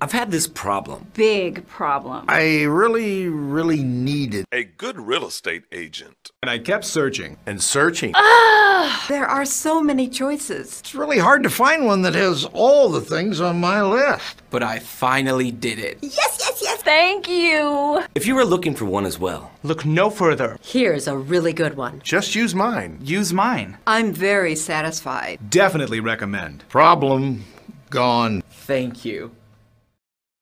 I've had this problem. Big problem. I really needed a good real estate agent. And I kept searching and searching. There are so many choices. It's really hard to find one that has all the things on my list. But I finally did it. Yes, yes, yes. Thank you. If you were looking for one as well, look no further. Here's a really good one. Just use mine. Use mine. I'm very satisfied. Definitely recommend. Problem gone. Thank you.